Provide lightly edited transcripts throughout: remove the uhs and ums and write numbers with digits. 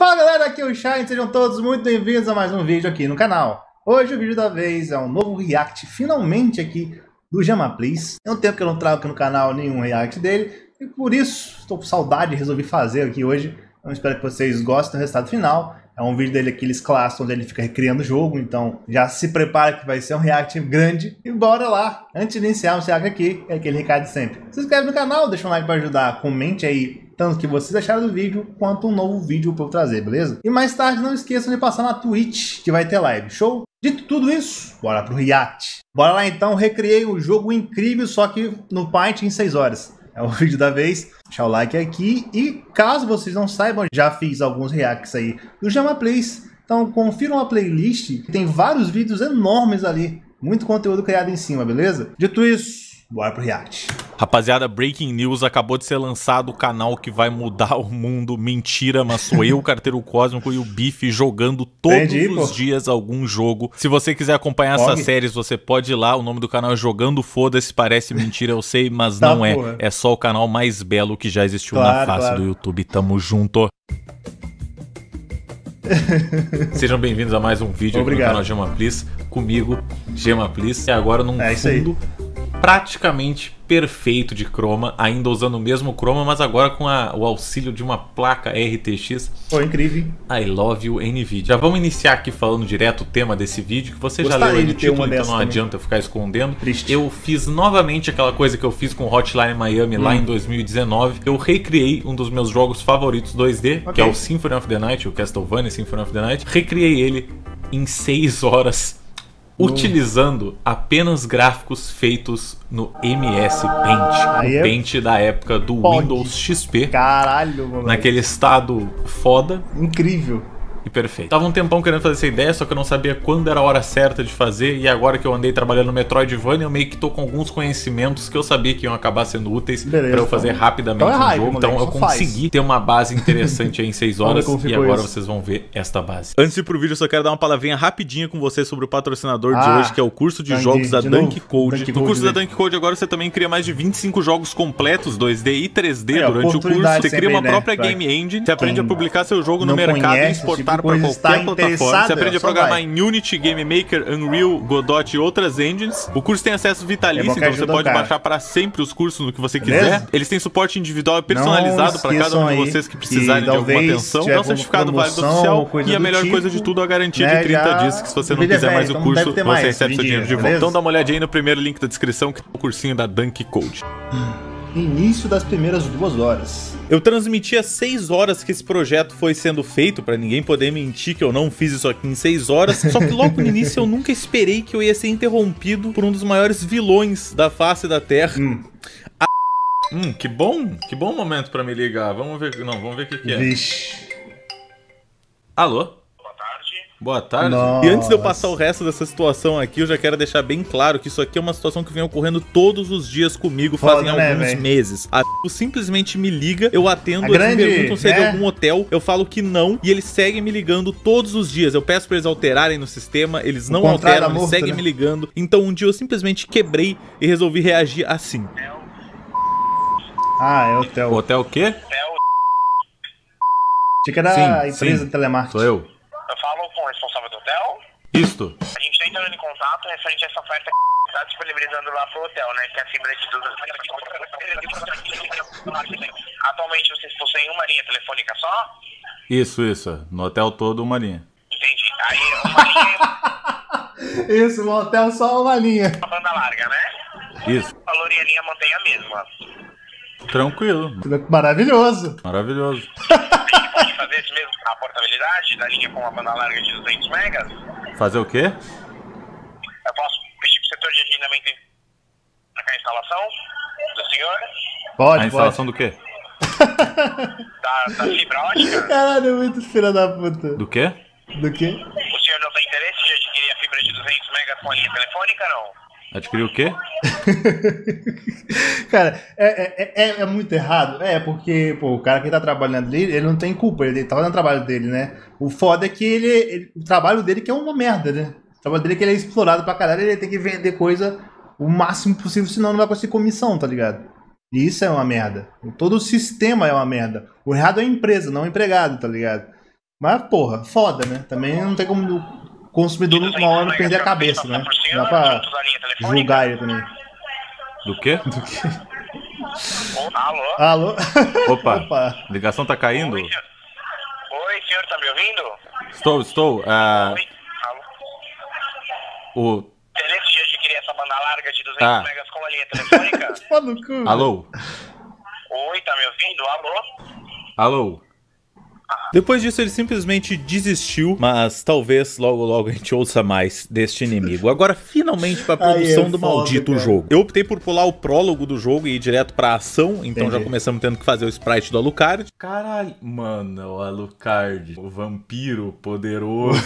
Fala galera, aqui é o Shiny, sejam todos muito bem-vindos a mais um vídeo aqui no canal. Hoje o vídeo da vez é um novo react, finalmente aqui do GEMAPLYS. É um tempo que eu não trago aqui no canal nenhum react dele, e por isso estou com saudade e resolvi fazer aqui hoje. Então espero que vocês gostem do resultado final. É um vídeo dele aqueles clássicos onde ele fica recriando o jogo, então já se prepara que vai ser um react grande. E bora lá! Antes de iniciarmos esse react aqui, é aquele recado de sempre. Se inscreve no canal, deixa um like para ajudar, comente aí tanto o que vocês acharam do vídeo, quanto um novo vídeo para eu trazer, beleza? E mais tarde não esqueçam de passar na Twitch, que vai ter live, show? Dito tudo isso, bora pro react! Bora lá então, recriei um jogo incrível, só que no Paint em 6 horas. É o vídeo da vez, deixa o like aqui e caso vocês não saibam, já fiz alguns reacts aí do GEMAPLYS, então confiram a playlist, que tem vários vídeos enormes ali, muito conteúdo criado em cima, beleza? Dito isso, bora pro react. Rapaziada, breaking news, acabou de ser lançado o canal que vai mudar o mundo. Mentira, mas sou eu, o Carteiro Cósmico e o Bife jogando todos os dias algum jogo. Se você quiser acompanhar essas séries, você pode ir lá. O nome do canal é Jogando Foda-se, parece mentira, eu sei, mas tá, não é. Porra. É só o canal mais belo que já existiu na face do YouTube. Tamo junto. Sejam bem-vindos a mais um vídeo aqui no canal GEMAPLYS. Comigo, GEMAPLYS. E agora num fundo praticamente perfeito de croma, ainda usando o mesmo croma, mas agora com o auxílio de uma placa RTX. Foi incrível. I love you, NVIDIA. Já vamos iniciar aqui falando direto o tema desse vídeo, que você já leu no título, então não adianta eu ficar escondendo. Triste. Eu fiz novamente aquela coisa que eu fiz com Hotline Miami lá em 2019. Eu recriei um dos meus jogos favoritos 2D, que é o Symphony of the Night, o Castlevania Symphony of the Night. Recriei ele em 6 horas. Utilizando apenas gráficos feitos no MS Paint. O Paint da época do Windows XP. Caralho, mano. Naquele estado foda. Incrível. E perfeito. Tava um tempão querendo fazer essa ideia, só que eu não sabia quando era a hora certa de fazer. E agora que eu andei trabalhando no Metroidvania, eu meio que tô com alguns conhecimentos que eu sabia que iam acabar sendo úteis para eu fazer rapidamente o jogo. Então eu consegui ter uma base interessante aí em 6 horas. E agora vocês vão ver esta base. Antes de ir pro vídeo, eu só quero dar uma palavrinha rapidinha com vocês sobre o patrocinador de hoje, que é o curso de jogos da Dunk Code. No curso da Dunk Code agora você também cria mais de 25 jogos completos 2D e 3D durante o curso. Você cria uma própria game engine, você aprende a publicar seu jogo no mercado e exportar para qualquer plataforma. Você aprende a programar em Unity, Game Maker, Unreal, Godot e outras engines. O curso tem acesso vitalício, então você pode baixar para sempre os cursos no que você quiser. Beleza? Eles têm suporte individual e personalizado para cada um de vocês que precisarem de alguma atenção. É um certificado válido oficial e a melhor coisa de tudo é a garantia de 30 dias, que se você não quiser mais o curso, você recebe seu dinheiro de volta. Então dá uma olhadinha aí no primeiro link da descrição, que é o cursinho da Dunk Code. Início das primeiras 2 horas. Eu transmiti as 6 horas que esse projeto foi sendo feito, pra ninguém poder mentir que eu não fiz isso aqui em 6 horas, só que logo no início eu nunca esperei que eu ia ser interrompido por um dos maiores vilões da face da Terra. Que bom momento pra me ligar. Vamos ver, vamos ver o que é. Vixe. Alô? Boa tarde. Nossa. E antes de eu passar o resto dessa situação aqui, eu já quero deixar bem claro que isso aqui é uma situação que vem ocorrendo todos os dias comigo fazem alguns meses. A simplesmente me liga, eu atendo, eles me perguntam se é de algum hotel, eu falo que não, e eles seguem me ligando todos os dias. Eu peço pra eles alterarem no sistema, eles não alteram, eles seguem me ligando. Então um dia eu simplesmente quebrei e resolvi reagir assim. É hotel. Hotel o quê? Hotel. Tinha que era a empresa de telemarketing. Sou eu. Responsável do hotel? Isto. A gente tá entrando em contato referente a essa oferta que tá disponibilizando lá pro hotel, né? Que é a fibra de tudo. Atualmente vocês possuem uma linha telefônica só? Isso. No hotel todo, uma linha. Entendi. Aí, uma linha... Isso, no hotel só uma linha. Uma banda larga, né? Isso. O valor e a linha mantém a mesma. Tranquilo. Maravilhoso. Maravilhoso. Pode fazer isso mesmo, a portabilidade da linha com uma banda larga de 200 megas? Fazer o quê? Eu posso pedir pro setor de agendamento para a instalação do senhor? Pode. A instalação do quê? Da fibra ótica? Caralho, muito filha da puta. Do quê? Do quê? O senhor não tem interesse de adquirir a fibra de 200 megas com a linha telefônica, não? Adquiriu o quê? Cara, é muito errado. É, porque pô, o cara que tá trabalhando ali, ele não tem culpa, ele tá fazendo o trabalho dele, né? O foda é que o trabalho dele que é uma merda, né? O trabalho dele é que ele é explorado pra caralho, ele tem que vender coisa o máximo possível, senão não vai conseguir comissão, tá ligado? E isso é uma merda. Todo o sistema é uma merda. O errado é a empresa, não o empregado, tá ligado? Mas, porra, foda, né? Também não tem como o consumidor numa hora perder a cabeça, né? Dá pra julgar ele também. Do quê? Do quê? Alô? Alô? Opa, opa. A ligação tá caindo? Oi, senhor, tá me ouvindo? Estou. Oi. Alô? O... Excelente dia de adquirir essa banda larga de 200 megas com a linha telefônica. Tá no cu. Alô? Oi, tá me ouvindo? Alô? Alô? Depois disso ele simplesmente desistiu, mas talvez logo logo a gente ouça mais deste inimigo. Agora finalmente para a produção do maldito jogo. Eu optei por pular o prólogo do jogo e ir direto pra ação, então já começamos tendo que fazer o sprite do Alucard. Caralho, mano, o Alucard, o vampiro poderoso,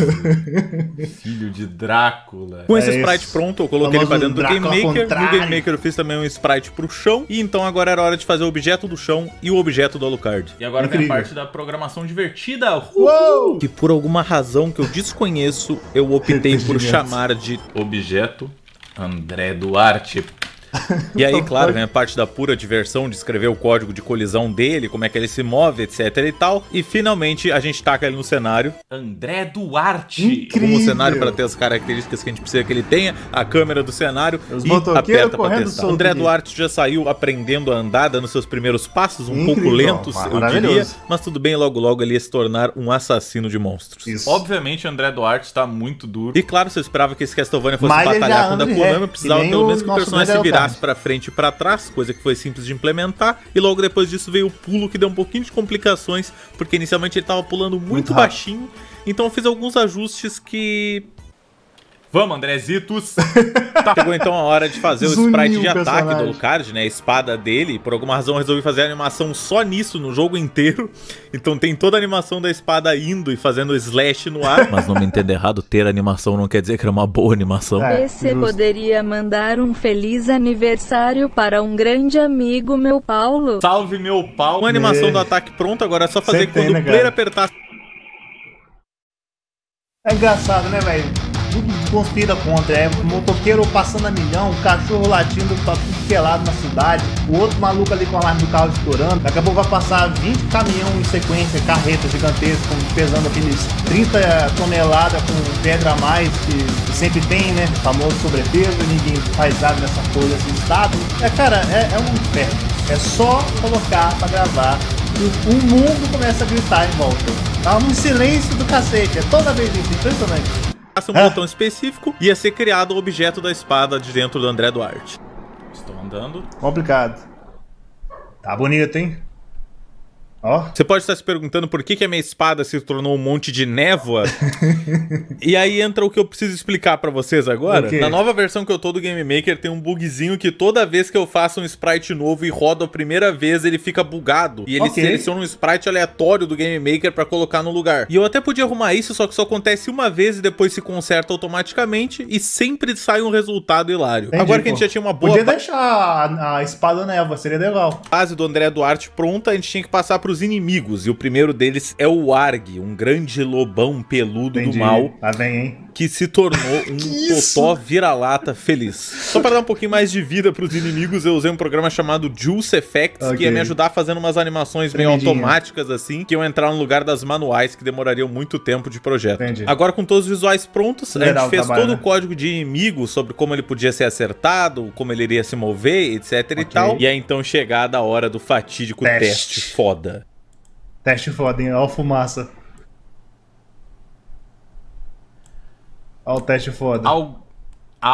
filho de Drácula. Com esse sprite pronto, eu coloquei ele pra dentro do Game Maker. No Game Maker eu fiz também um sprite pro chão, e então agora era hora de fazer o objeto do chão e o objeto do Alucard. E agora tem a parte da programação de divertida, uou! Que por alguma razão que eu desconheço, eu optei por chamar de objeto André Duarte. E aí, claro, vem a parte da pura diversão de escrever o código de colisão dele, como é que ele se move, etc e tal. E finalmente a gente taca ele no cenário. André Duarte! Incrível. Como cenário para ter as características que a gente precisa que ele tenha, a câmera do cenário e aperta para testar. André Duarte já saiu aprendendo a andada nos seus primeiros passos, um pouco lentos, eu diria, mas tudo bem, logo logo ele ia se tornar um assassino de monstros. Isso. Obviamente André Duarte está muito duro. E claro, você esperava que esse Castlevania fosse batalhar com a Konami, precisava pelo menos que o personagem se virasse pra frente e pra trás, coisa que foi simples de implementar, e logo depois disso veio o pulo que deu um pouquinho de complicações, porque inicialmente ele tava pulando muito baixinho, então eu fiz alguns ajustes que... Vamos, Andrezitos! Chegou então a hora de fazer o sprite de ataque do Alucard, né, a espada dele, por alguma razão eu resolvi fazer a animação só nisso no jogo inteiro, então tem toda a animação da espada indo e fazendo slash no ar. Mas não me entenda errado, ter animação não quer dizer que era uma boa animação. Você poderia mandar um feliz aniversário para um grande amigo, meu Paulo. Salve, meu Paulo! Com a animação do ataque pronta, agora é só fazer quando o player apertar... É engraçado, né, velho? Tudo conspira contra, é um motoqueiro passando a milhão, um cachorro latindo pra tudo pelado na cidade, o outro maluco ali com a alarme do carro estourando, daqui a pouco vai passar 20 caminhões em sequência, carretas gigantescas, pesando aqueles 30 toneladas com pedra a mais, que sempre tem, né, o famoso sobrepeso, ninguém faz nada nessa coisa, esse estado, cara, é um inferno, é só colocar pra gravar, o mundo começa a gritar em volta, tá um silêncio do cacete, é toda vez isso, impressionante. Um botão específico ia ser criado o objeto da espada de dentro do André Duarte. Estou andando. Complicado. Tá bonito, hein? Ó. Você pode estar se perguntando por que a minha espada se tornou um monte de névoa. E aí entra o que eu preciso explicar pra vocês agora. Na nova versão que eu tô do Game Maker tem um bugzinho que toda vez que eu faço um sprite novo e rodo a primeira vez ele fica bugado. E ele seleciona um sprite aleatório do Game Maker pra colocar no lugar. E eu até podia arrumar isso, só que só acontece uma vez e depois se conserta automaticamente e sempre sai um resultado hilário. Entendi, agora que a gente já tinha uma boa... Podia deixar a espada névoa, seria legal. A base do André Duarte pronta, a gente tinha que passar pros inimigos, e o primeiro deles é o Arg, um grande lobão peludo do mal, que se tornou um totó vira-lata feliz. Só para dar um pouquinho mais de vida para os inimigos, eu usei um programa chamado Juice Effects, que ia me ajudar fazendo umas animações meio automáticas assim, que iam entrar no lugar das manuais que demorariam muito tempo de projeto. Agora com todos os visuais prontos, a gente fez todo o código de inimigo sobre como ele podia ser acertado, como ele iria se mover, etc e tal. E aí então chegada a hora do fatídico teste foda. Teste foda, hein? Olha a fumaça. Olha o teste foda.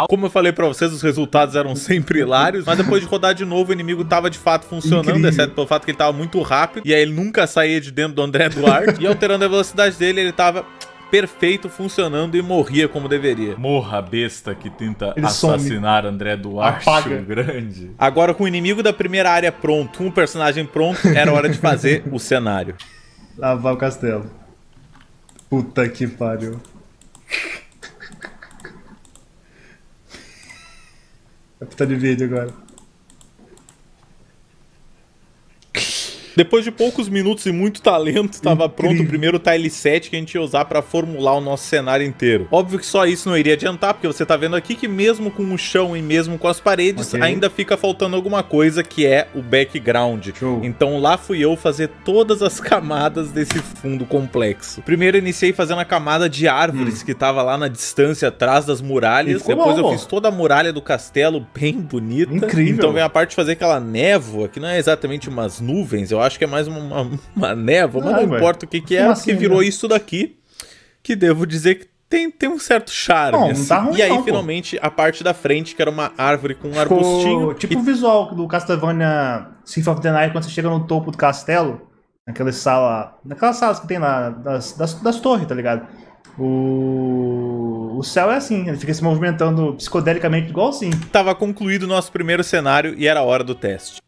Como eu falei pra vocês, os resultados eram sempre hilários, mas depois de rodar de novo, o inimigo tava de fato funcionando, exceto pelo fato que ele tava muito rápido, e aí ele nunca saía de dentro do André Duarte, e alterando a velocidade dele, ele tava perfeito, funcionando e morria como deveria. Morra, besta que tenta assassinar André Duarte, o grande. Agora com o inimigo da primeira área pronto, um personagem pronto, era hora de fazer o cenário. Lá vai o castelo. Puta que pariu. É puta de vídeo agora. Depois de poucos minutos e muito talento, estava pronto o primeiro tileset que a gente ia usar para formular o nosso cenário inteiro. Óbvio que só isso não iria adiantar, porque você tá vendo aqui que mesmo com o chão e mesmo com as paredes, ainda fica faltando alguma coisa, que é o background. Show. Então lá fui eu fazer todas as camadas desse fundo complexo. Primeiro eu iniciei fazendo a camada de árvores que tava lá na distância atrás das muralhas. Depois eu fiz toda a muralha do castelo bem bonita. Incrível. Então vem a parte de fazer aquela névoa, que não é exatamente umas nuvens, eu acho que é mais uma névoa, mas não importa o que que é, porque virou isso daqui, que devo dizer que tem um certo charme. Não, não tá ruim, e aí, não, finalmente, a parte da frente, que era uma árvore com um arbustinho. Tipo o visual do Castlevania Symphony of the Night, quando você chega no topo do castelo, naquelas salas que tem lá, das torres, tá ligado? O céu é assim, ele fica se movimentando psicodelicamente igual assim. Tava concluído o nosso primeiro cenário e era a hora do teste.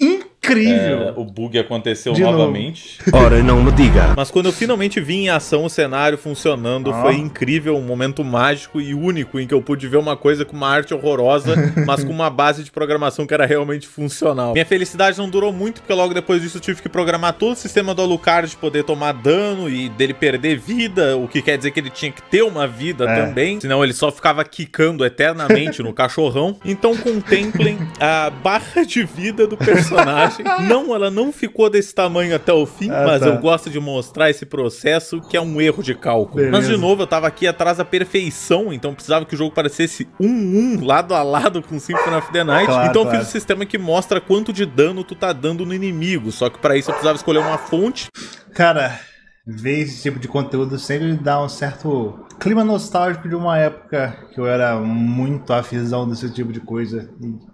Incrível! É, o bug aconteceu novamente. Ora, não me diga. Mas quando eu finalmente vi em ação o cenário funcionando, foi incrível, um momento mágico e único em que eu pude ver uma coisa com uma arte horrorosa, mas com uma base de programação que era realmente funcional. Minha felicidade não durou muito, porque logo depois disso eu tive que programar todo o sistema do Alucard de poder tomar dano e dele perder vida, o que quer dizer que ele tinha que ter uma vida também, senão ele só ficava quicando eternamente no cachorrão. Então contemplem a barra de vida do personagem. Não, ela não ficou desse tamanho até o fim, mas eu gosto de mostrar esse processo, que é um erro de cálculo. Beleza. Mas, de novo, eu tava aqui atrás da perfeição, então precisava que o jogo parecesse 1-1, lado a lado com Symphony of the Night. Claro, então eu fiz um sistema que mostra quanto de dano tu tá dando no inimigo, só que pra isso eu precisava escolher uma fonte. Cara, ver esse tipo de conteúdo sempre dá um certo clima nostálgico de uma época que eu era muito afizão desse tipo de coisa.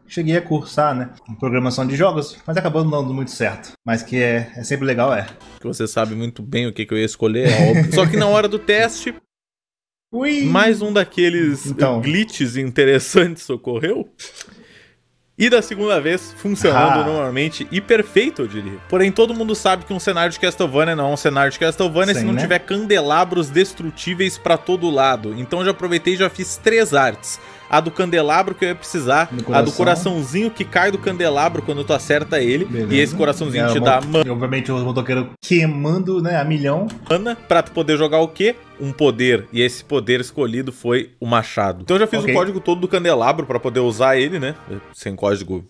Cheguei a cursar, né, programação de jogos, mas acabou não dando muito certo. Mas que é sempre legal, é. Que você sabe muito bem o que eu ia escolher, é óbvio. Só que na hora do teste, mais um daqueles glitches interessantes ocorreu. E da segunda vez, funcionando normalmente e perfeito, eu diria. Porém, todo mundo sabe que um cenário de Castlevania não é um cenário de Castlevania se não tiver candelabros destrutíveis pra todo lado. Então já aproveitei e já fiz 3 artes. A do candelabro que eu ia precisar, a do coraçãozinho que cai do candelabro quando tu acerta ele. Beleza. E esse coraçãozinho te dá mana. Obviamente o motoqueiro queimando, né, a milhão. Mana, pra tu poder jogar o quê? Um poder. E esse poder escolhido foi o machado. Então eu já fiz o código todo do candelabro pra poder usar ele, né? Sem código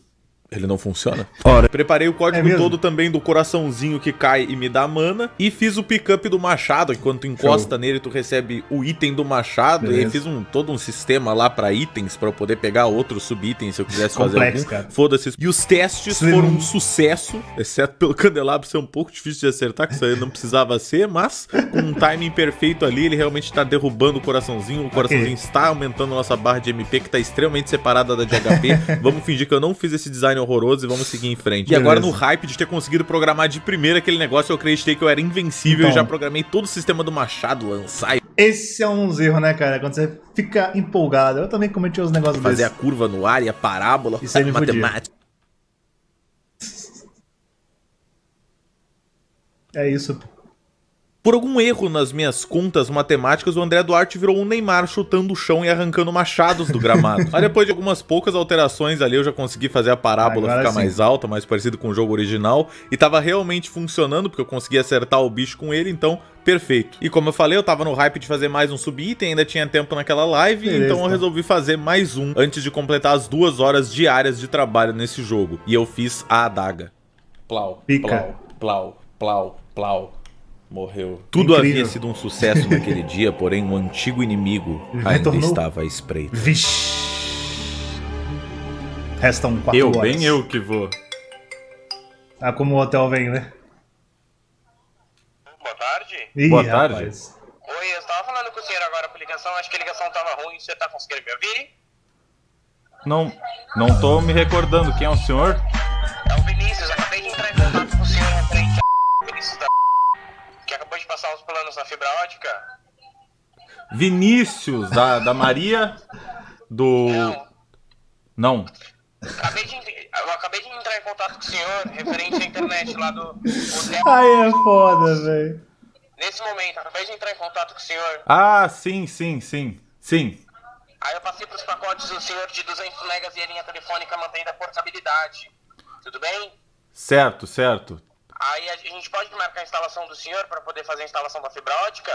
ele não funciona. Ora. Preparei o código todo também do coraçãozinho que cai e me dá mana. E fiz o pick-up do machado, que quando tu encosta nele, tu recebe o item do machado. Beleza. E aí fiz todo um sistema lá pra itens, pra eu poder pegar outros sub-itens se eu quisesse fazer algum. Foda-se. E os testes foram um sucesso, exceto pelo candelabro ser um pouco difícil de acertar, que isso aí não precisava ser, mas com um timing perfeito ali, ele realmente tá derrubando o coraçãozinho. O coraçãozinho está aumentando a nossa barra de MP, que tá extremamente separada da de HP. Vamos fingir que eu não fiz esse design horroroso e vamos seguir em frente. Beleza. E agora, no hype de ter conseguido programar de primeira aquele negócio, eu acreditei que eu era invencível e já programei todo o sistema do machado, lançar. Esse é um erro, né, cara? Quando você fica empolgado. Eu também cometi uns negócios desses. Fazer a curva no ar e a parábola. Isso aí me matemática. É isso, pô. Por algum erro nas minhas contas matemáticas, o André Duarte virou um Neymar chutando o chão e arrancando machados do gramado. Mas depois de algumas poucas alterações ali, eu já consegui fazer a parábola ficar mais alta, mais parecido com o jogo original. E tava realmente funcionando, porque eu consegui acertar o bicho com ele, então perfeito. E como eu falei, eu tava no hype de fazer mais um sub-item, ainda tinha tempo naquela live, então eu resolvi fazer mais um antes de completar as 2 horas diárias de trabalho nesse jogo. E eu fiz a adaga. Plau, plau, plau, plau, plau. Morreu. Tudo havia sido um sucesso naquele dia, porém um antigo inimigo ainda estava à espreita. Vixe. Restam 4 horas. Bem eu que vou. Ah, como o hotel vem, né? Boa tarde. Ih, boa tarde. Rapaz. Oi, eu estava falando com o senhor agora pela ligação, acho que a ligação estava ruim, o senhor está conseguindo me ouvir? Não tô me recordando, quem é o senhor? É o Vinícius, acabei de entrar em contato com o senhor na frente. Acabou de passar os planos na fibra ótica? Vinícius, da Maria, do... Não. Eu acabei de entrar em contato com o senhor, referente à internet lá do... Aí é foda, velho. Nesse momento, acabei de entrar em contato com o senhor. Ah, sim. Aí eu passei pros pacotes do senhor de 200 megas e a linha telefônica mantendo a portabilidade. Tudo bem? Certo, certo. Aí a gente pode marcar a instalação do senhor para poder fazer a instalação da fibra ótica?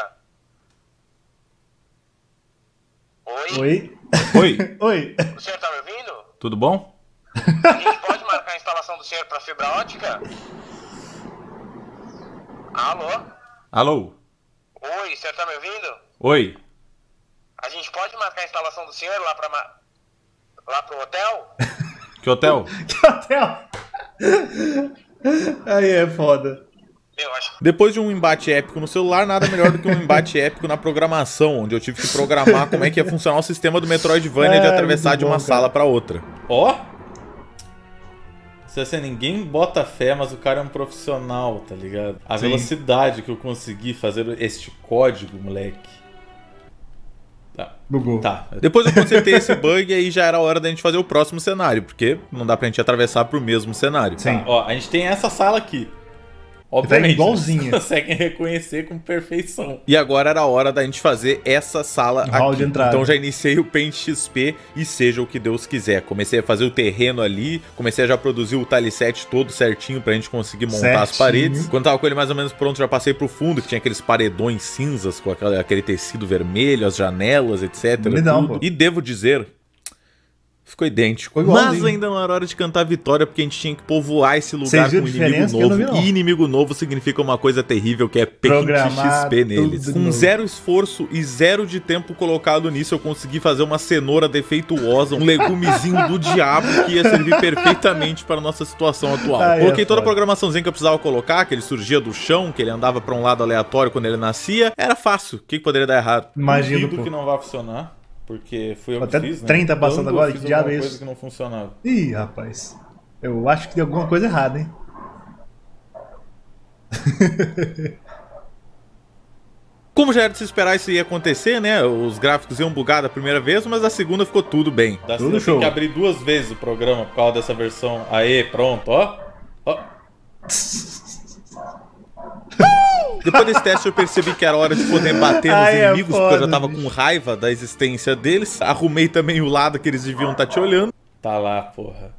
Oi? Oi? Oi? Oi? O senhor tá me ouvindo? Tudo bom? A gente pode marcar a instalação do senhor para fibra ótica? Alô? Alô? Oi, o senhor tá me ouvindo? Oi. A gente pode marcar a instalação do senhor lá para lá pro hotel? Que hotel? Que hotel? Aí é foda. Eu acho. Depois de um embate épico no celular, nada melhor do que um embate épico na programação, onde eu tive que programar como é que ia funcionar o sistema do Metroidvania de atravessar de uma sala pra outra. Ó! Se assim, ninguém bota fé, mas o cara é um profissional, tá ligado? A velocidade que eu consegui fazer este código, moleque. Tá. Bugou. Tá. Depois eu consertei esse bug e aí já era a hora da gente fazer o próximo cenário, porque não dá pra gente atravessar pro mesmo cenário. Sim. Tá. Ó, a gente tem essa sala aqui. Obviamente, igualzinha. Conseguem reconhecer com perfeição. E agora era a hora da gente fazer essa sala aqui. Então já iniciei o Paint XP e seja o que Deus quiser. Comecei a fazer o terreno ali, comecei a já produzir o tile set todo certinho pra gente conseguir montar as paredes. Quando tava com ele mais ou menos pronto, já passei pro fundo, que tinha aqueles paredões cinzas com aquele tecido vermelho, as janelas, etc. Não, e devo dizer... Ficou idêntico. Mas ainda não era hora de cantar a vitória, porque a gente tinha que povoar esse lugar com inimigo novo. E inimigo novo significa uma coisa terrível, que é Paint XP neles. Com zero esforço e zero de tempo colocado nisso, eu consegui fazer uma cenoura defeituosa, um legumezinho do diabo, que ia servir perfeitamente para a nossa situação atual. Coloquei toda a programaçãozinha que eu precisava colocar, que ele surgia do chão, que ele andava para um lado aleatório quando ele nascia. Era fácil. O que poderia dar errado? Imagino que não vai funcionar. Porque foi eu que fiz, né? 30 passando agora, que diabo é isso? Coisa que não funcionava. Ih, rapaz. Eu acho que tem alguma coisa errada, hein? Como já era de se esperar, isso ia acontecer, né? Os gráficos iam bugar da primeira vez, mas a segunda ficou tudo bem. Da segunda tem que abrir duas vezes o programa por causa dessa versão. Aê, pronto, ó. Ó. Depois desse teste eu percebi que era hora de poder bater nos inimigos, porque eu já tava com raiva da existência deles. Arrumei também o lado que eles deviam estar te olhando. Tá lá, porra.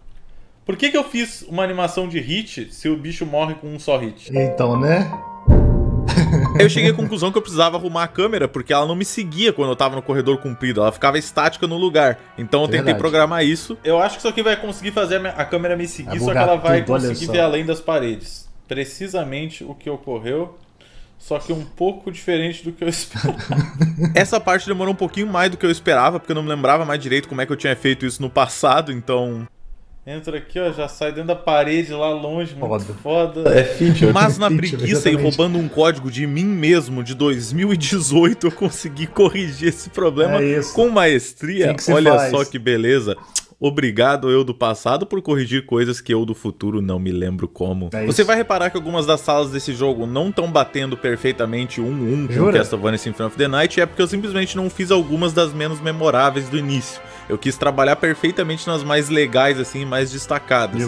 Por que eu fiz uma animação de hit se o bicho morre com um só hit? Então, né? Eu cheguei à conclusão que eu precisava arrumar a câmera, porque ela não me seguia quando eu tava no corredor comprido, ela ficava estática no lugar. Então eu tentei programar isso. Eu acho que isso aqui vai conseguir fazer a câmera me seguir, só que ela vai conseguir ver além das paredes. Precisamente o que ocorreu, só que um pouco diferente do que eu esperava. Essa parte demorou um pouquinho mais do que eu esperava, porque eu não me lembrava mais direito como é que eu tinha feito isso no passado, então... Entra aqui, ó, já sai dentro da parede lá longe, mano. Foda. É feature. Mas na preguiça e roubando um código de mim mesmo de 2018, eu consegui corrigir esse problema com maestria. Olha só que beleza. Obrigado eu do passado por corrigir coisas que eu do futuro não me lembro como. Você vai reparar que algumas das salas desse jogo não estão batendo perfeitamente um com o Castlevania Symphony of the Night, é porque eu simplesmente não fiz algumas das menos memoráveis do início. Eu quis trabalhar perfeitamente nas mais legais, assim, mais destacadas.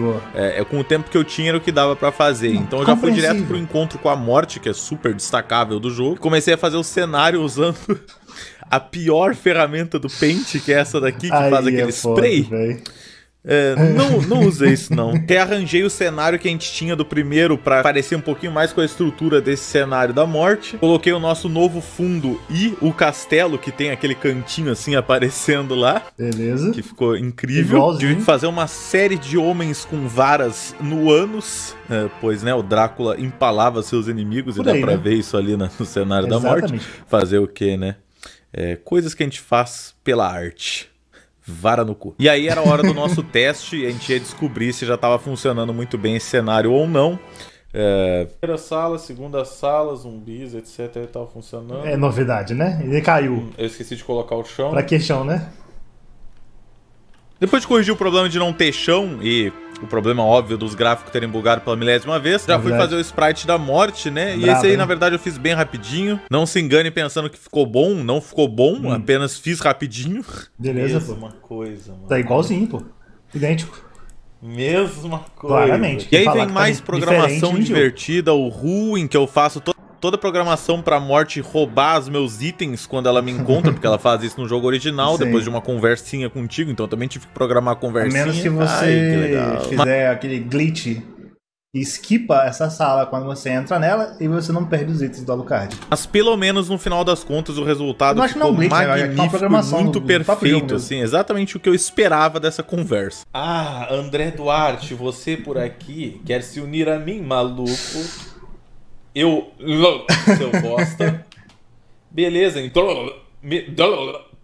Com o tempo que eu tinha era o que dava pra fazer. Então eu já fui direto pro encontro com a morte, que é super destacável do jogo. Comecei a fazer o cenário usando... a pior ferramenta do Paint, que é essa daqui, que faz aquele spray. É, não usei isso, não. Até arranjei o cenário que a gente tinha do primeiro pra parecer um pouquinho mais com a estrutura desse cenário da morte. Coloquei o nosso novo fundo e o castelo, que tem aquele cantinho assim aparecendo lá. Beleza. Que ficou incrível. Tive que fazer uma série de homens com varas no ânus, pois né, o Drácula empalava seus inimigos e dá pra ver isso ali no cenário da morte. Fazer o quê, né? É, coisas que a gente faz pela arte. Vara no cu. E aí era a hora do nosso teste e a gente ia descobrir se já estava funcionando muito bem esse cenário ou não. Primeira sala, segunda sala, zumbis, etc. E tal, funcionando. É novidade, né? Ele caiu. Eu esqueci de colocar o chão. Pra que chão, né? Depois de corrigir o problema de não ter chão e o problema óbvio dos gráficos terem bugado pela milésima vez, já fui fazer o sprite da morte, né? E esse aí, na verdade, eu fiz bem rapidinho. Não se engane pensando que ficou bom, não ficou bom, apenas fiz rapidinho. Beleza, mesma coisa, mano. Tá igualzinho, pô. Idêntico. Mesma coisa. Claramente. E aí vem mais programação divertida, o Ru, em que eu faço toda a programação pra morte roubar os meus itens quando ela me encontra, porque ela faz isso no jogo original, depois de uma conversinha contigo, então eu também tive que programar a conversinha. A menos que você fizer aquele glitch e esquipa essa sala quando você entra nela e você não perde os itens do Alucard. Mas pelo menos no final das contas o resultado ficou magnífico, muito perfeito, assim, exatamente o que eu esperava dessa conversa. Ah, André Duarte, você por aqui quer se unir a mim, maluco? Seu bosta. Beleza, então...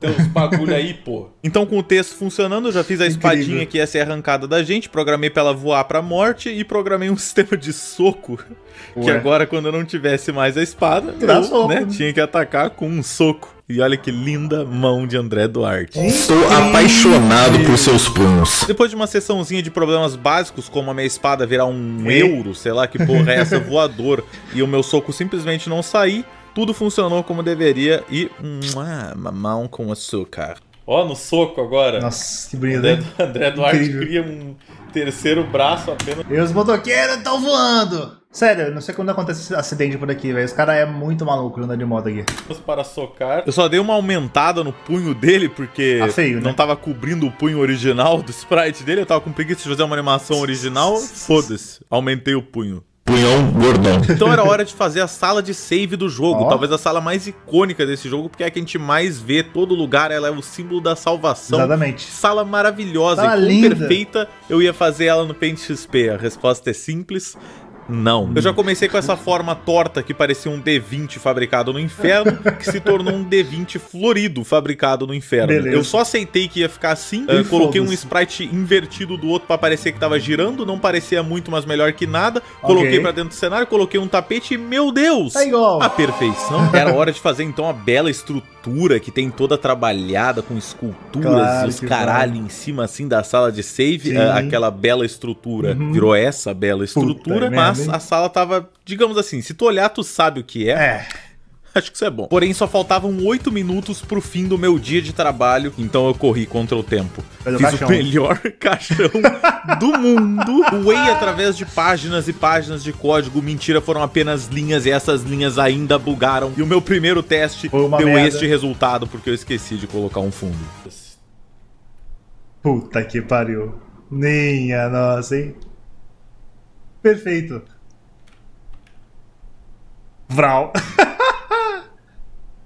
Tem uns bagulho aí, pô. Então, com o texto funcionando, eu já fiz a espadinha que ia ser arrancada da gente, programei pra ela voar pra morte e programei um sistema de soco. Ué. Que agora, quando eu não tivesse mais a espada, tinha que atacar com um soco. E olha que linda mão de André Duarte. Estou apaixonado por seus punhos. Depois de uma sessãozinha de problemas básicos, como a minha espada virar um euro, sei lá que porra é essa, voador, e o meu soco simplesmente não sair, tudo funcionou como deveria e... mamão com açúcar. Ó, no soco agora. Nossa, que bonito. André Duarte cria um terceiro braço apenas. E os motoqueiros estão voando. Sério, eu não sei quando acontece esse acidente por aqui, velho. Esse cara é muito maluco andando de moto aqui. Para socar. Eu só dei uma aumentada no punho dele, porque tá feio, né? Não tava cobrindo o punho original do sprite dele. Eu tava com preguiça de fazer uma animação original. Foda-se, aumentei o punho. Punhão gordão. Então era hora de fazer a sala de save do jogo, talvez a sala mais icônica desse jogo, porque é a que a gente mais vê, todo lugar, ela é o símbolo da salvação. Exatamente. Sala maravilhosa, perfeita, eu ia fazer ela no Paint XP, a resposta é simples, não. Eu já comecei com essa forma torta que parecia um D20 fabricado no inferno, que se tornou um D20 florido fabricado no inferno. Beleza. Eu só aceitei que ia ficar assim, coloquei um sprite invertido do outro pra parecer que tava girando, não parecia muito, mas melhor que nada. Coloquei pra dentro do cenário, coloquei um tapete e, meu Deus, tá igual. A perfeição. Era hora de fazer então a bela estrutura que tem toda trabalhada com esculturas e os caralho em cima assim da sala de save. Aquela bela estrutura virou essa bela estrutura, mas a sala tava, digamos assim, se tu olhar, tu sabe o que é. Acho que isso é bom. Porém, só faltavam 8 minutos pro fim do meu dia de trabalho, então eu corri contra o tempo. Fiz o melhor caixão do mundo. Voei através de páginas e páginas de código. Mentira, foram apenas linhas e essas linhas ainda bugaram. E o meu primeiro teste deu este resultado, porque eu esqueci de colocar um fundo. Puta que pariu. Minha nossa, hein? Perfeito. Vral.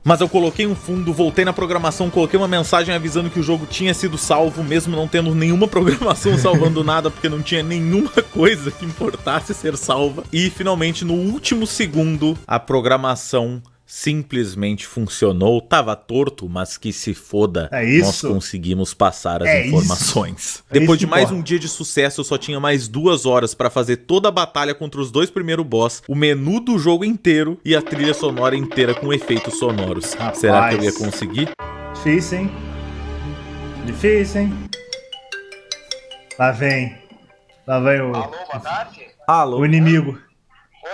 Mas eu coloquei um fundo, voltei na programação, coloquei uma mensagem avisando que o jogo tinha sido salvo, mesmo não tendo nenhuma programação salvando nada, porque não tinha nenhuma coisa que importasse ser salva. E finalmente, no último segundo, a programação simplesmente funcionou. Tava torto, mas que se foda. É isso. Nós conseguimos passar as informações. Depois de mais um dia de sucesso, eu só tinha mais 2 horas pra fazer toda a batalha contra os 2 primeiros boss, o menu do jogo inteiro e a trilha sonora inteira com efeitos sonoros. Rapaz. Será que eu ia conseguir? Difícil, hein? Difícil, hein? Lá vem. Lá vem o... Alô, boa tarde. Alô. O inimigo.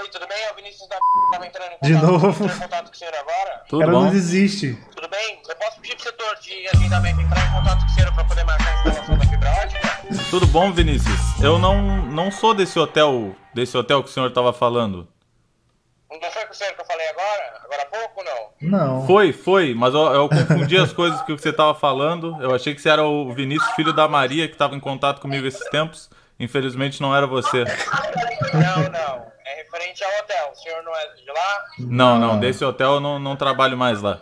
Oi, tudo bem? É o Vinícius da p***, tava entrando em contato, com o senhor agora. Tudo bom? Não desiste. Tudo bem? Eu posso pedir pro setor de agendamento entrar em contato com o senhor pra poder marcar a instalação da fibra ótica? Tudo bom, Vinícius? Eu não sou desse hotel que o senhor tava falando. Não foi com o senhor que eu falei agora há pouco, ou não? Não. Foi, mas eu confundi as coisas que você tava falando. Eu achei que você era o Vinícius, filho da Maria, que tava em contato comigo esses tempos. Infelizmente não era você. Não. É referente ao hotel. O senhor não é de lá? Não. Desse hotel eu não trabalho mais lá.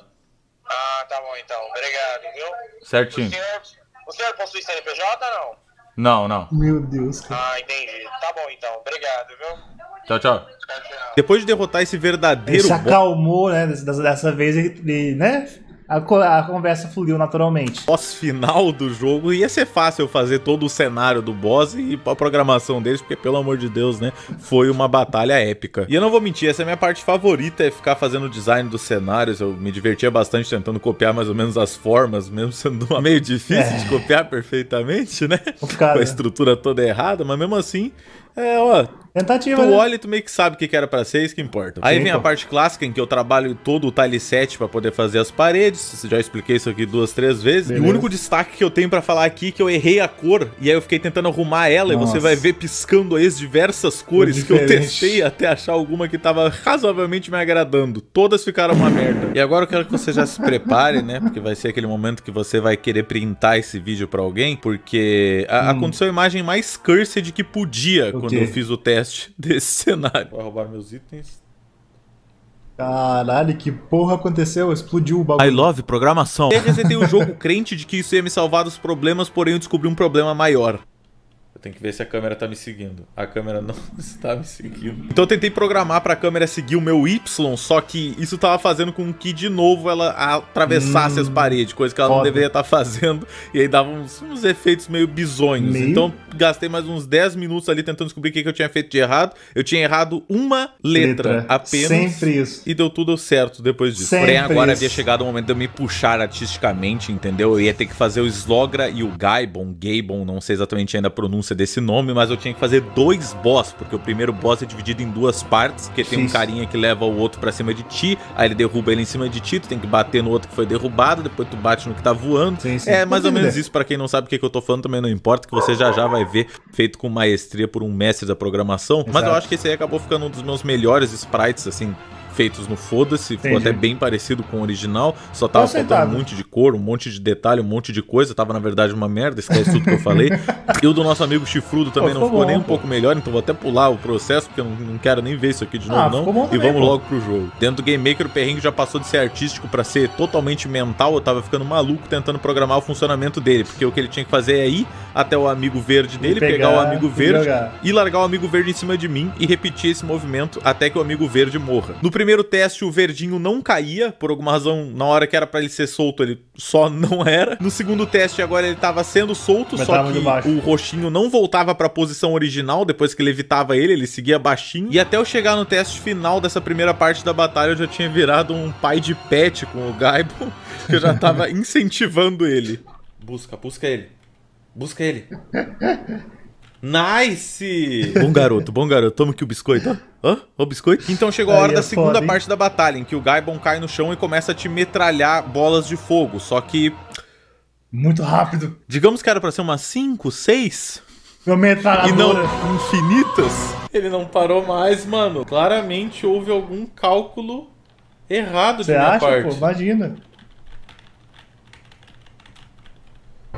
Ah, tá bom então. Obrigado, viu? Certinho. O senhor possui CNPJ ou não? Não. Meu Deus, cara. Ah, entendi. Tá bom então. Obrigado, viu? Tchau. Depois de derrotar esse verdadeiro... Ele se acalmou, né? Dessa vez ele, né? A conversa fluiu naturalmente. Pós-final do jogo, ia ser fácil eu fazer todo o cenário do boss e a programação deles, porque, pelo amor de Deus, né, foi uma batalha épica. E eu não vou mentir, essa é a minha parte favorita, é ficar fazendo o design dos cenários. Eu me divertia bastante tentando copiar mais ou menos as formas, mesmo sendo meio difícil de copiar perfeitamente, né? Com a estrutura toda errada, mas mesmo assim... tentativa, tu olha e tu meio que sabe o que era pra ser, isso que importa. Aí vem a parte clássica em que eu trabalho todo o tile set pra poder fazer as paredes. Já expliquei isso aqui 2, 3 vezes. Beleza. E o único destaque que eu tenho pra falar aqui é que eu errei a cor. E aí eu fiquei tentando arrumar ela. Nossa. E você vai ver piscando as diversas cores que eu testei até achar alguma que tava razoavelmente me agradando. Todas ficaram uma merda. E agora eu quero que você já se prepare, né? Porque vai ser aquele momento que você vai querer printar esse vídeo pra alguém. Porque aconteceu a imagem mais cursed que podia quando eu fiz o teste desse cenário. Vai roubar meus itens. Caralho, que porra aconteceu? Explodiu o bagulho. I love programação. Eu resetei o jogo crente de que isso ia me salvar dos problemas, porém eu descobri um problema maior. Eu tenho que ver se a câmera tá me seguindo. A câmera não está me seguindo. Então eu tentei programar pra câmera seguir o meu Y, só que isso tava fazendo com que, de novo, ela atravessasse as paredes, coisa que ela não deveria estar fazendo. E aí dava uns efeitos meio bizonhos. Então gastei mais uns 10 minutos ali tentando descobrir o que eu tinha feito de errado. Eu tinha errado uma letra apenas. Sempre isso. E deu tudo certo depois disso. Sempre porém agora havia chegado o momento de eu me puxar artisticamente, entendeu? Eu ia ter que fazer o Slogra e o Gaibon. Gaibon, não sei exatamente ainda a pronúncia desse nome, mas eu tinha que fazer dois boss, porque o primeiro boss é dividido em duas partes, porque tem um carinha que leva o outro pra cima de ti, aí ele derruba ele em cima de ti, tu tem que bater no outro que foi derrubado, depois tu bate no que tá voando. É mais ou menos isso, pra quem não sabe o que eu tô falando também não importa, que você já vai ver feito com maestria por um mestre da programação. Mas eu acho que esse aí acabou ficando um dos meus melhores sprites, assim, feitos no foda-se, ficou até bem parecido com o original, só tava faltando um monte de cor, um monte de detalhe, um monte de coisa, tava na verdade uma merda, esquece tudo que eu falei. E o do nosso amigo Chifrudo também não ficou nem um pouco melhor, então vou até pular o processo, porque eu não quero nem ver isso aqui de novo não, e vamos logo pro jogo. Dentro do Game Maker, o perrengue já passou de ser artístico pra ser totalmente mental, eu tava ficando maluco tentando programar o funcionamento dele, porque o que ele tinha que fazer é ir até o amigo verde dele, pegar o amigo verde e largar o amigo verde em cima de mim e repetir esse movimento até que o amigo verde morra. No primeiro teste, o verdinho não caía, por alguma razão, na hora que era pra ele ser solto, ele só não era. No segundo teste, agora ele tava sendo solto, mas só que o roxinho não voltava pra posição original, depois que levitava ele, ele seguia baixinho. E até eu chegar no teste final dessa primeira parte da batalha, eu já tinha virado um pai de pet com o Gaibon, que eu já tava incentivando ele. Busca ele. Busca ele. Nice! Bom garoto, toma aqui o biscoito, ó. Hã? O biscoito? Então chegou a hora da segunda parte da batalha, em que o Gaibon cai no chão e começa a te metralhar bolas de fogo, só que... muito rápido. Digamos que era pra ser umas 5, 6... e não infinitas. Ele não parou mais, mano. Claramente houve algum cálculo errado de minha parte. Pô, imagina.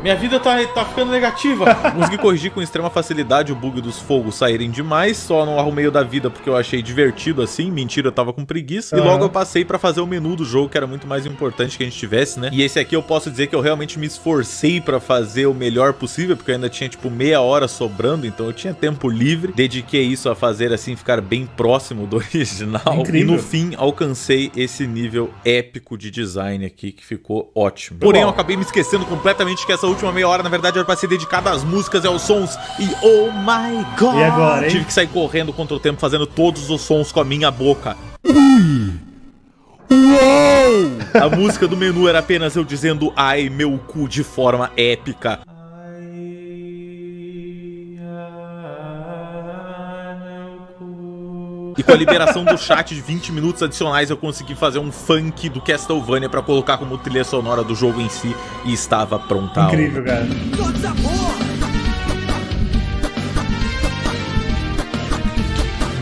Minha vida tá ficando negativa. Consegui corrigir com extrema facilidade o bug dos fogos saírem demais. Só não arrumei o da vida porque eu achei divertido assim. Mentira, eu tava com preguiça. E logo eu passei pra fazer o menu do jogo, que era muito mais importante que a gente tivesse, né? E esse aqui eu posso dizer que eu realmente me esforcei pra fazer o melhor possível, porque eu ainda tinha tipo meia hora sobrando, então eu tinha tempo livre. Dediquei isso a fazer assim, ficar bem próximo do original. Incrível. E no fim, alcancei esse nível épico de design aqui, que ficou ótimo. Porém, eu acabei me esquecendo completamente que essa última meia hora, na verdade, era pra ser dedicada às músicas e aos sons. E oh my god! E agora, hein? Tive que sair correndo contra o tempo, fazendo todos os sons com a minha boca. Ui! Uou! A música do menu era apenas eu dizendo ai, meu cu, de forma épica. E com a liberação do chat de 20 minutos adicionais, eu consegui fazer um funk do Castlevania pra colocar como trilha sonora do jogo em si, e estava pronta. Incrível, cara.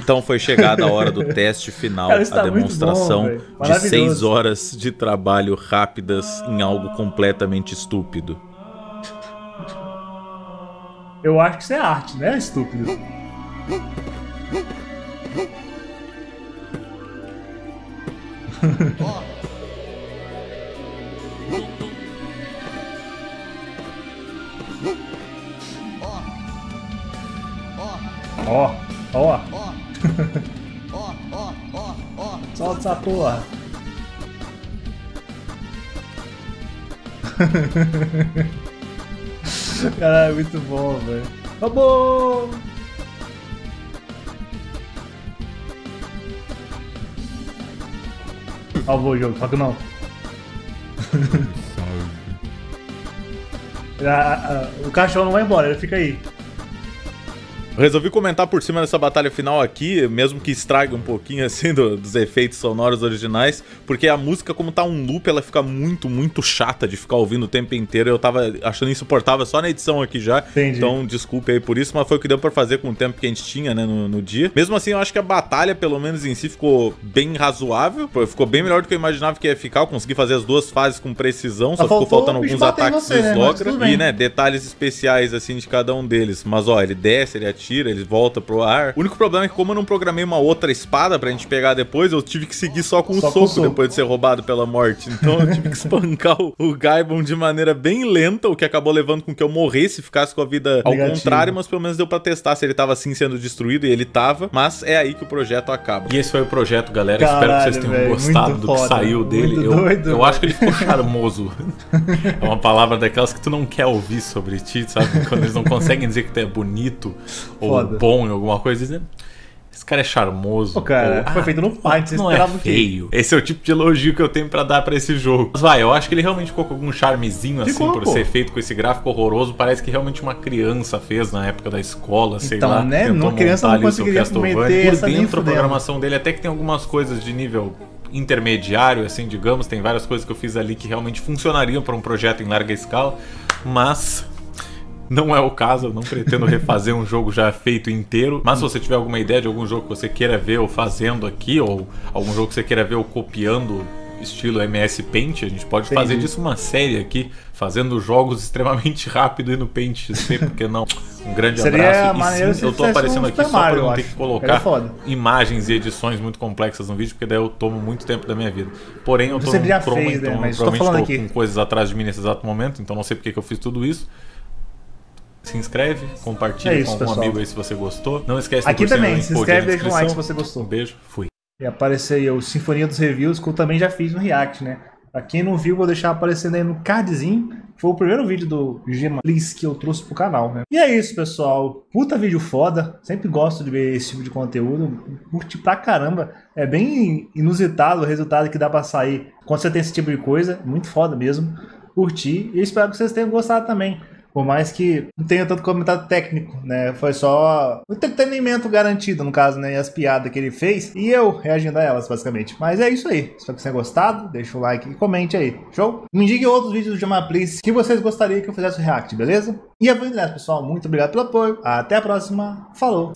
Então foi chegada a hora do teste final, a demonstração de 6 horas de trabalho rápidas em algo completamente estúpido. Eu acho que isso é arte, né? Estúpido. Solta essa porra. Caralho, muito bom, velho. Tá bom. Salvou o jogo, só que não. O cachorro não vai embora, ele fica aí. Resolvi comentar por cima dessa batalha final aqui, mesmo que estrague um pouquinho assim dos efeitos sonoros originais, porque a música, como tá um loop, ela fica muito chata de ficar ouvindo o tempo inteiro. Eu tava achando insuportável só na edição aqui já. Entendi. Então desculpe aí por isso, mas foi o que deu pra fazer com o tempo que a gente tinha, né, no dia. Mesmo assim, eu acho que a batalha, pelo menos em si, ficou bem razoável. Ficou bem melhor do que eu imaginava que ia ficar. Eu consegui fazer as duas fases com precisão, só ficou faltando alguns ataques de slogra, né? E, né, detalhes especiais assim de cada um deles. Mas ó, ele desce, ele atira, tira, ele volta pro ar. O único problema é que, como eu não programei uma outra espada pra gente pegar depois, eu tive que seguir só com o soco depois de ser roubado pela morte. Então eu tive que espancar o Gaibon de maneira bem lenta, o que acabou levando com que eu morresse, ficasse com a vida negativo. Ao contrário, mas pelo menos deu pra testar se ele tava assim sendo destruído, e ele tava, mas é aí que o projeto acaba. E esse foi o projeto, galera. Caralho, espero que vocês tenham gostado do que saiu dele. Eu acho que ele ficou charmoso. É uma palavra daquelas que tu não quer ouvir sobre ti, sabe? Quando eles não conseguem dizer que tu é bonito ou bom em alguma coisa, eles dizem... Esse cara é charmoso. O cara, foi feito no Paint, você não é feio. Esse é o tipo de elogio que eu tenho pra dar pra esse jogo. Mas vai, eu acho que ele realmente ficou com algum charmezinho assim, por ser feito com esse gráfico horroroso. Parece que realmente uma criança fez na época da escola, sei lá. Então, né? Uma criança não conseguiria meter essa dentro. A programação dele até que tem algumas coisas de nível... intermediário, assim, digamos. Tem várias coisas que eu fiz ali que realmente funcionariam para um projeto em larga escala, mas não é o caso. Eu não pretendo refazer um jogo já feito inteiro, mas se você tiver alguma ideia de algum jogo que você queira ver eu fazendo aqui, ou algum jogo que você queira ver eu copiando estilo MS Paint, a gente pode fazer disso uma série aqui, fazendo jogos extremamente rápido e no Paint XP, porque não? Um grande abraço. E sim, eu tô aparecendo aqui só pra não ter que colocar imagens e edições muito complexas no vídeo, porque daí eu tomo muito tempo da minha vida. Porém, eu tô no Chroma, então eu provavelmente tô com coisas atrás de mim nesse exato momento, então não sei porque que eu fiz tudo isso. Se inscreve, compartilha com algum amigo aí se você gostou. Não esquece de curtir também, se inscreve, deixa um like se você gostou. Um beijo, fui. E apareceu aí o Sinfonia dos Reviews, que eu também já fiz no React, né? Pra quem não viu, vou deixar aparecendo aí no cardzinho. Foi o primeiro vídeo do GEMAPLYS que eu trouxe pro canal, né? E é isso, pessoal. Puta vídeo foda. Sempre gosto de ver esse tipo de conteúdo. Curti pra caramba. É bem inusitado o resultado que dá pra sair quando você tem esse tipo de coisa. Muito foda mesmo. Curti. E espero que vocês tenham gostado também. Por mais que não tenha tanto comentário técnico, né? Foi só o entretenimento garantido, no caso, né? E as piadas que ele fez e eu reagindo a elas, basicamente. Mas é isso aí. Espero que vocês tenham gostado. Deixa o like e comente aí. Show? Me indique outros vídeos do GEMAPLYS que vocês gostariam que eu fizesse o react, beleza? E é por isso, pessoal. Muito obrigado pelo apoio. Até a próxima. Falou!